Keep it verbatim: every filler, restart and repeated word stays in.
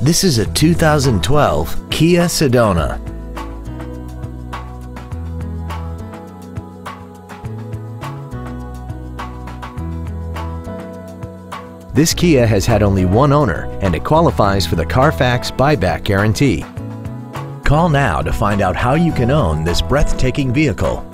This is a two thousand twelve Kia Sedona. This Kia has had only one owner and it qualifies for the Carfax buyback guarantee. Call now to find out how you can own this breathtaking vehicle.